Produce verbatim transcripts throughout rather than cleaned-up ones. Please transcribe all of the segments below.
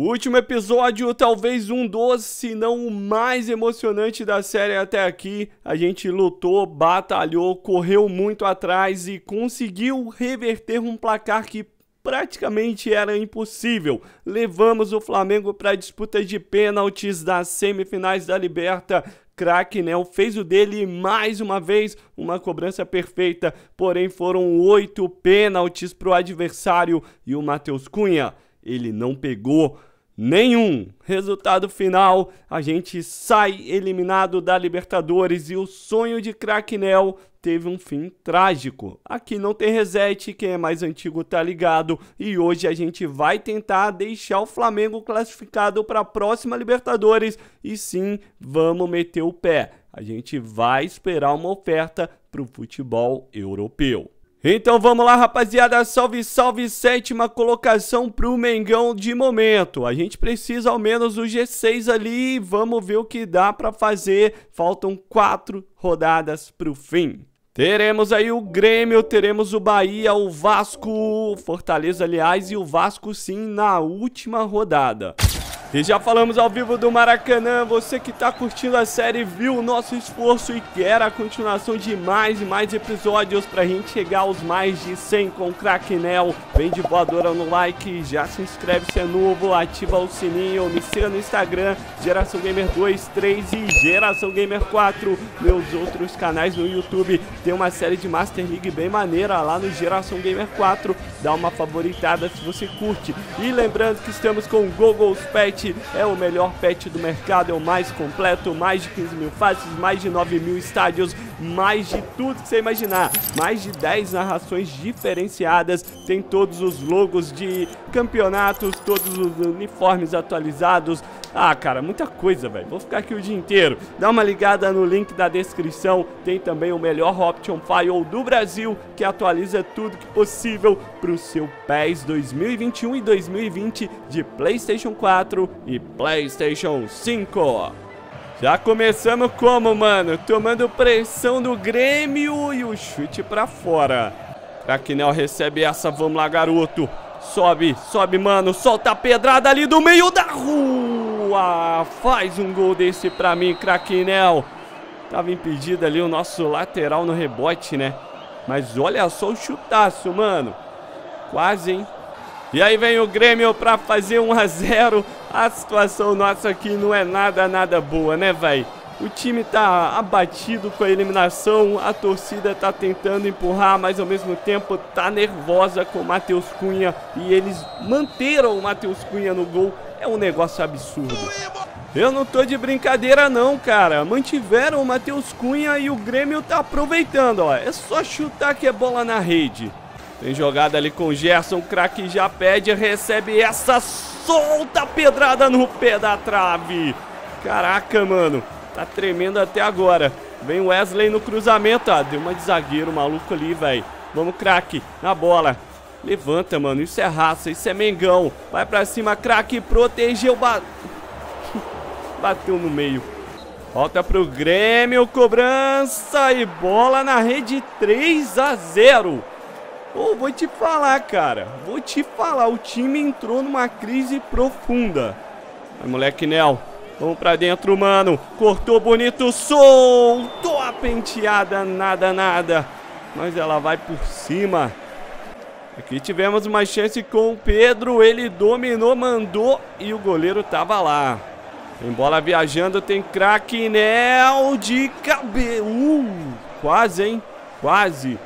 O último episódio, talvez um dos, se não o mais emocionante da série até aqui. A gente lutou, batalhou, correu muito atrás e conseguiu reverter um placar que praticamente era impossível. Levamos o Flamengo para a disputa de pênaltis das semifinais da Libertadores. Craque Neo fez o dele mais uma vez, uma cobrança perfeita, porém foram oito pênaltis para o adversário e o Matheus Cunha, ele não pegou nenhum. Resultado final, a gente sai eliminado da Libertadores e o sonho de Craque Neo teve um fim trágico. Aqui não tem reset, quem é mais antigo tá ligado, e hoje a gente vai tentar deixar o Flamengo classificado para a próxima Libertadores e sim, vamos meter o pé. A gente vai esperar uma oferta para o futebol europeu. Então vamos lá, rapaziada, salve, salve, sétima colocação pro Mengão de momento. A gente precisa ao menos o G seis ali, vamos ver o que dá pra fazer. Faltam quatro rodadas pro fim. Teremos aí o Grêmio, teremos o Bahia, o Vasco, Fortaleza, aliás, e o Vasco sim na última rodada. E já falamos ao vivo do Maracanã, você que tá curtindo a série, viu o nosso esforço e quer a continuação de mais e mais episódios pra gente chegar aos mais de cem com o Craque Neo. Vem de voadora no like, já se inscreve se é novo, ativa o sininho, me siga no Instagram, Geração Gamer dois, três e Geração Gamer quatro. Meus outros canais no YouTube, tem uma série de Master League bem maneira lá no Geração Gamer quatro, dá uma favoritada se você curte. E lembrando que estamos com o Google's Pet, é o melhor pet do mercado, é o mais completo, mais de quinze mil faces, mais de nove mil estádios, mais de tudo que você imaginar, mais de dez narrações diferenciadas, tem todos os logos de campeonatos, todos os uniformes atualizados. Ah, cara, muita coisa, velho. Vou ficar aqui o dia inteiro. Dá uma ligada no link da descrição. Tem também o melhor Option File do Brasil, que atualiza tudo que possível para o seu PES dois mil e vinte e um e dois mil e vinte de PlayStation quatro e PlayStation cinco. Já começamos como, mano? Tomando pressão do Grêmio e o chute para fora. Craque Neo recebe essa. Vamos lá, garoto. Sobe, sobe, mano. Solta a pedrada ali do meio da rua. Uau, faz um gol desse pra mim, Craque Neo. Tava impedido ali o nosso lateral no rebote, né? Mas olha só o chutaço, mano. Quase, hein? E aí vem o Grêmio pra fazer um a zero. A situação nossa aqui não é nada, nada boa, né, velho? O time tá abatido com a eliminação, a torcida tá tentando empurrar, mas ao mesmo tempo tá nervosa com o Matheus Cunha. E eles manteram o Matheus Cunha no gol, é um negócio absurdo. Eu não tô de brincadeira não, cara. Mantiveram o Matheus Cunha e o Grêmio tá aproveitando, ó. É só chutar que é bola na rede. Tem jogada ali com o Gerson, o craque já pede, recebe essa, solta a pedrada no pé da trave. Caraca, mano. Tá tremendo até agora. Vem o Wesley no cruzamento. Ah, deu uma de zagueiro maluco ali, velho. Vamos, craque. Na bola. Levanta, mano. Isso é raça. Isso é Mengão. Vai pra cima, craque. Protegeu. Ba... Bateu no meio. Volta pro Grêmio. Cobrança e bola na rede. três a zero. Oh, vou te falar, cara. Vou te falar. O time entrou numa crise profunda. Vai, moleque Neo. Vamos pra dentro, mano. Cortou bonito, soltou a penteada, nada, nada. Mas ela vai por cima. Aqui tivemos uma chance com o Pedro. Ele dominou, mandou e o goleiro tava lá. Tem bola viajando, tem Craque Neo de cabeça. Uh, quase, hein? Quase.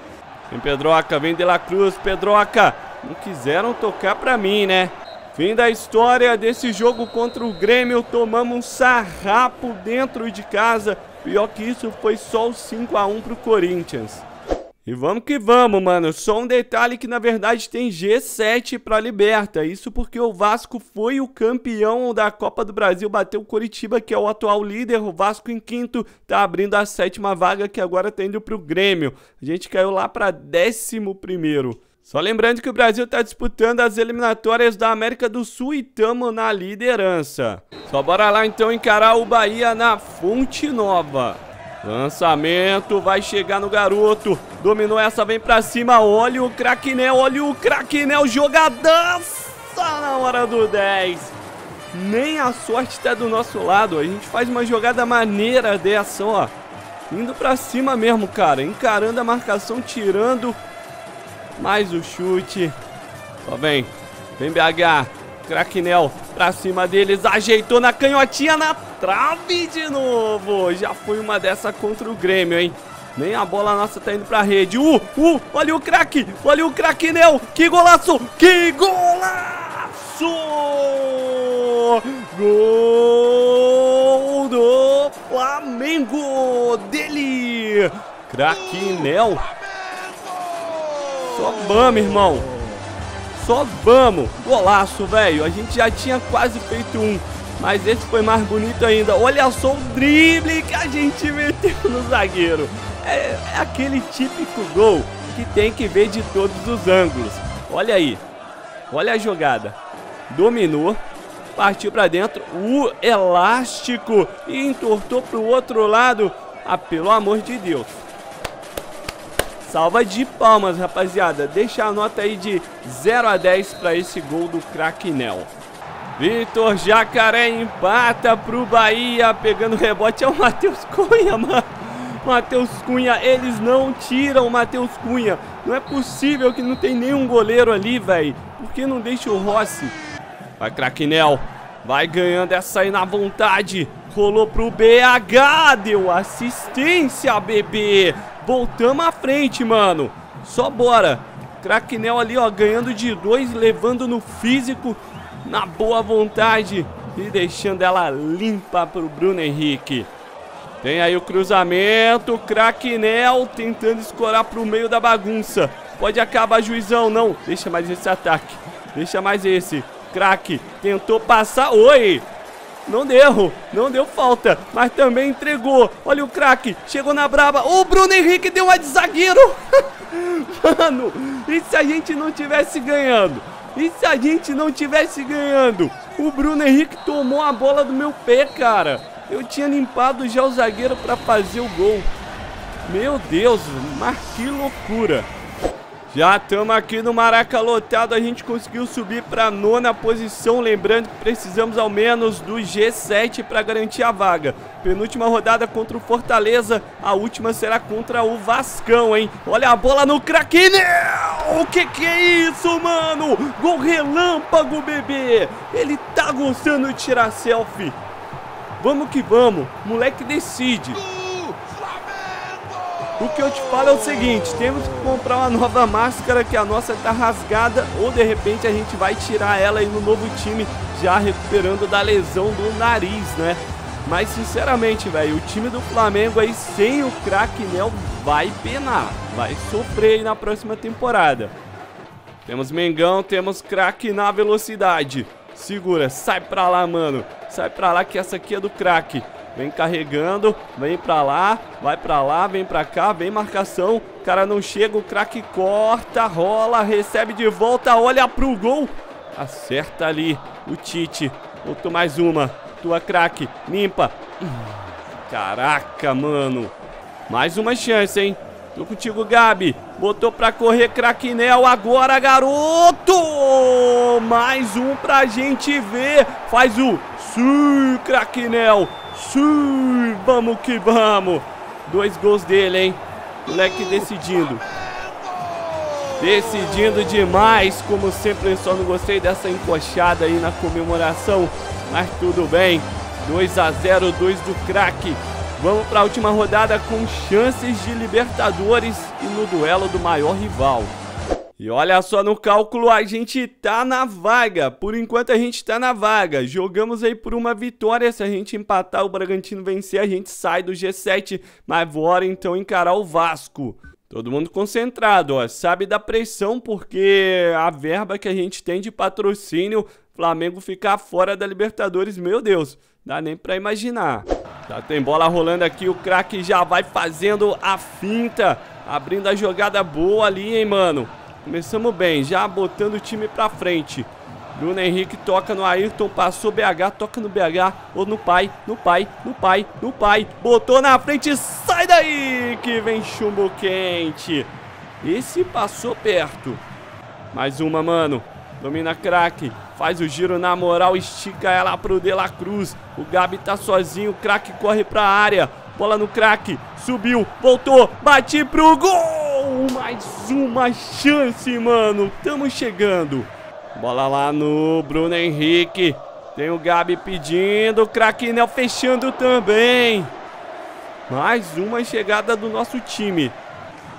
Tem Pedroca, vem De La Cruz, Pedroca. Não quiseram tocar pra mim, né? Fim da história desse jogo contra o Grêmio, tomamos um sarrapo dentro de casa, pior que isso foi só o cinco a um pro Corinthians. E vamos que vamos, mano, só um detalhe que na verdade tem G sete pra Liberta, isso porque o Vasco foi o campeão da Copa do Brasil, bateu o Coritiba que é o atual líder, o Vasco em quinto, tá abrindo a sétima vaga que agora tá indo pro Grêmio, a gente caiu lá pra décimo primeiro. Só lembrando que o Brasil está disputando as eliminatórias da América do Sul e estamos na liderança. Só bora lá então encarar o Bahia na Fonte Nova. Lançamento, vai chegar no garoto. Dominou essa, vem pra cima. Olha o Craque Neo, olha o Craque Neo. Jogadaça na hora do dez. nem a sorte tá do nosso lado. A gente faz uma jogada maneira dessa, ó. Indo pra cima mesmo, cara. Encarando a marcação, tirando. Mais o chute. Só vem. Vem B H. Craque Neo pra cima deles. Ajeitou na canhotinha, na trave de novo. Já foi uma dessa contra o Grêmio, hein? Nem a bola nossa tá indo pra rede. Uh, uh, olha o craque. Olha o Craque Neo. Que golaço. Que golaço. Gol do Flamengo dele. Craque Neo. Só vamos, irmão. Só vamos. Golaço, velho. A gente já tinha quase feito um. Mas esse foi mais bonito ainda. Olha só o drible que a gente meteu no zagueiro. É, é aquele típico gol que tem que ver de todos os ângulos. Olha aí. Olha a jogada. Dominou. Partiu pra dentro, o elástico, e entortou pro outro lado. Ah, pelo amor de Deus. Salva de palmas, rapaziada. Deixa a nota aí de zero a dez pra esse gol do Craque Neo. Vitor Jacaré empata pro Bahia. Pegando rebote é o Matheus Cunha, mano. Matheus Cunha, eles não tiram o Matheus Cunha. Não é possível que não tem nenhum goleiro ali, velho. Por que não deixa o Rossi? Vai, Craque Neo. Vai ganhando essa aí na vontade. Rolou pro B H. Deu assistência, bebê. Voltamos à frente, mano. Só bora. Craque Neo ali, ó, ganhando de dois, levando no físico, na boa vontade, e deixando ela limpa pro Bruno Henrique. Tem aí o cruzamento. Craque Neo tentando escorar pro meio da bagunça. Pode acabar, juizão. Não. Deixa mais esse ataque. Deixa mais esse. Craque tentou passar. Oi! Não deu, não deu falta, mas também entregou. Olha o Craque, chegou na braba. O Bruno Henrique deu uma de zagueiro. Mano, e se a gente não tivesse ganhando? E se a gente não tivesse ganhando? O Bruno Henrique tomou a bola do meu pé, cara. Eu tinha limpado já o zagueiro pra fazer o gol. Meu Deus, mas que loucura. Já estamos aqui no Maraca lotado, a gente conseguiu subir para a nona posição, lembrando que precisamos ao menos do G sete para garantir a vaga. Penúltima rodada contra o Fortaleza, a última será contra o Vascão, hein? Olha a bola no Craque Neo! O que que é isso, mano? Gol relâmpago, bebê! Ele tá gostando de tirar selfie. Vamos que vamos, moleque decide. O que eu te falo é o seguinte, temos que comprar uma nova máscara, que a nossa tá rasgada, ou de repente a gente vai tirar ela aí no novo time, já recuperando da lesão do nariz, né? Mas sinceramente, velho, o time do Flamengo aí sem o Craque Neo vai penar, vai sofrer aí na próxima temporada. Temos Mengão, temos craque na velocidade. Segura, sai pra lá, mano. Sai pra lá que essa aqui é do craque. Vem carregando, vem pra lá, vai pra lá, vem pra cá, vem marcação. O cara não chega, o craque corta, rola, recebe de volta, olha pro gol. Acerta ali o Tite. Botou mais uma. Tua, craque, limpa. Caraca, mano. Mais uma chance, hein? Tô contigo, Gabi. Botou pra correr, Craque Neo. Agora, garoto! Mais um pra gente ver. Faz o... Sim, Craque Neo. Sim, vamos que vamos. Dois gols dele, hein? Moleque decidindo. Decidindo demais. Como sempre, eu só não gostei dessa encoxada aí na comemoração. Mas tudo bem. dois a zero, dois do craque. Vamos para a última rodada com chances de Libertadores e no duelo do maior rival. E olha só no cálculo, a gente tá na vaga. Por enquanto a gente tá na vaga. Jogamos aí por uma vitória. Se a gente empatar, o Bragantino vencer, a gente sai do G sete. Mas bora então encarar o Vasco. Todo mundo concentrado, ó. Sabe da pressão, porque a verba que a gente tem de patrocínio, Flamengo ficar fora da Libertadores, meu Deus, dá nem pra imaginar. Já tem bola rolando aqui, o craque já vai fazendo a finta, abrindo a jogada boa ali, hein, mano. Começamos bem, já botando o time pra frente. Bruno Henrique toca no Ayrton, passou B H, toca no B H, ou no pai, no pai, no pai, no pai. Botou na frente, sai daí que vem chumbo quente. Esse passou perto. Mais uma, mano. Domina craque. Faz o giro na moral, estica ela pro De La Cruz. O Gabi tá sozinho, o Craque corre pra área. Bola no Craque, subiu, voltou, bate pro gol! Mais uma chance, mano, tamo chegando. Bola lá no Bruno Henrique. Tem o Gabi pedindo, o Craque Neo fechando também. Mais uma chegada do nosso time.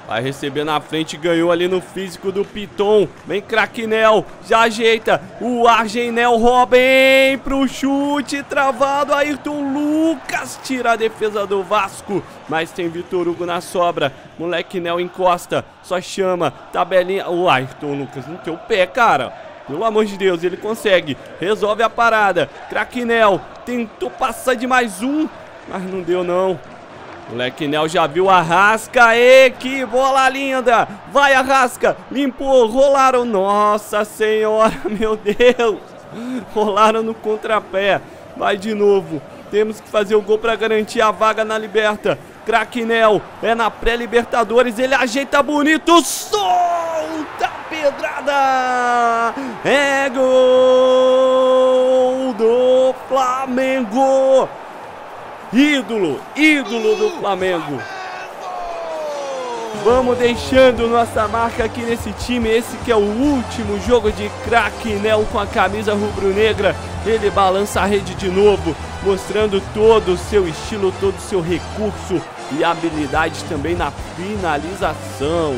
Vai receber na frente, ganhou ali no físico do Piton. Vem Craque Neo, já ajeita. O Argenel Robin pro chute, travado. Ayrton Lucas tira a defesa do Vasco. Mas tem Vitor Hugo na sobra. Moleque Neo encosta, só chama. Tabelinha. O Ayrton Lucas no teu pé, cara. Pelo amor de Deus, ele consegue. Resolve a parada. Craque Neo tentou passar de mais um, mas não deu não. Moleque Neo já viu a Arrasca, e que bola linda, vai Arrasca, limpou, rolaram, nossa senhora, meu Deus, rolaram no contrapé, vai de novo, temos que fazer o gol para garantir a vaga na Liberta. Craque Neo é na pré-Libertadores, ele ajeita bonito, solta a pedrada, é gol do Flamengo. Ídolo, ídolo do Flamengo. Vamos deixando nossa marca aqui nesse time. Esse que é o último jogo de Craque Neo com a camisa rubro-negra. Ele balança a rede de novo, mostrando todo o seu estilo, todo o seu recurso e habilidade também na finalização.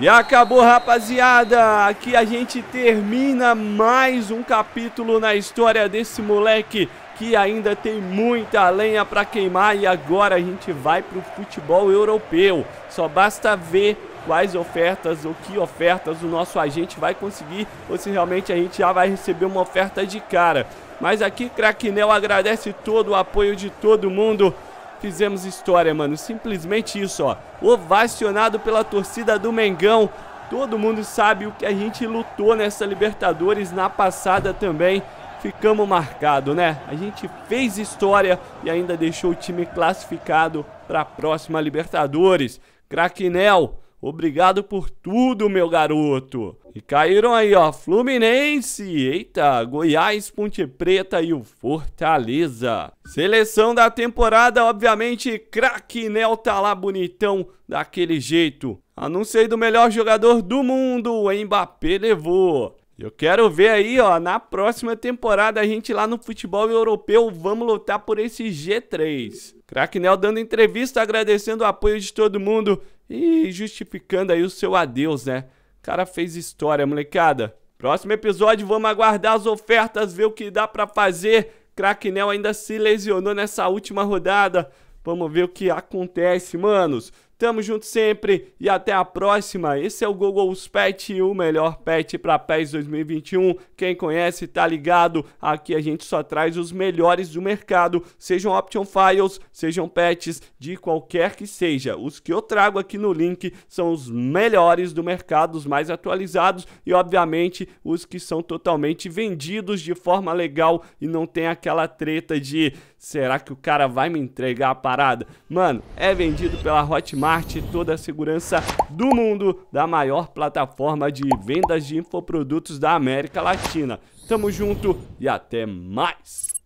E acabou, rapaziada. Aqui a gente termina mais um capítulo na história desse moleque, que ainda tem muita lenha para queimar, e agora a gente vai para o futebol europeu. Só basta ver quais ofertas ou que ofertas o nosso agente vai conseguir, ou se realmente a gente já vai receber uma oferta de cara. Mas aqui Craque Neo agradece todo o apoio de todo mundo. Fizemos história, mano, simplesmente isso, ó. Ovacionado pela torcida do Mengão. Todo mundo sabe o que a gente lutou nessa Libertadores, na passada também. Ficamos marcados, né? A gente fez história e ainda deixou o time classificado para a próxima Libertadores. Craque Neo, obrigado por tudo, meu garoto. E caíram aí, ó, Fluminense, eita, Goiás, Ponte Preta e o Fortaleza. Seleção da temporada, obviamente, Craque Neo tá lá bonitão, daquele jeito. Anunciei do melhor jogador do mundo, o Mbappé levou. Eu quero ver aí, ó, na próxima temporada a gente lá no futebol europeu, vamos lutar por esse G três. Craque Neo dando entrevista, agradecendo o apoio de todo mundo e justificando aí o seu adeus, né? O cara fez história, molecada. Próximo episódio, vamos aguardar as ofertas, ver o que dá pra fazer. Craque Neo ainda se lesionou nessa última rodada. Vamos ver o que acontece, manos. Tamo junto sempre e até a próxima. Esse é o Google's Pet, o melhor pet para PES dois mil e vinte e um. Quem conhece tá ligado. Aqui a gente só traz os melhores do mercado. Sejam option files, sejam pets, de qualquer que seja. Os que eu trago aqui no link são os melhores do mercado, os mais atualizados. E obviamente os que são totalmente vendidos de forma legal e não tem aquela treta de... será que o cara vai me entregar a parada? Mano, é vendido pela Hotmart, toda a segurança do mundo, da maior plataforma de vendas de infoprodutos da América Latina. Tamo junto e até mais!